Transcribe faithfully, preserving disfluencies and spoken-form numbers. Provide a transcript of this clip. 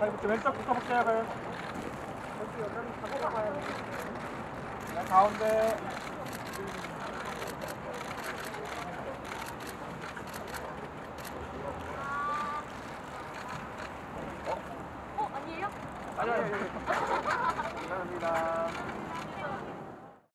왼쪽부터 왼쪽부터 확대해봐요. 왼쪽 여전히 타고 가야 돼. 네, 가운데. 어? 어? 아니에요? 아니에요. 감사합니다.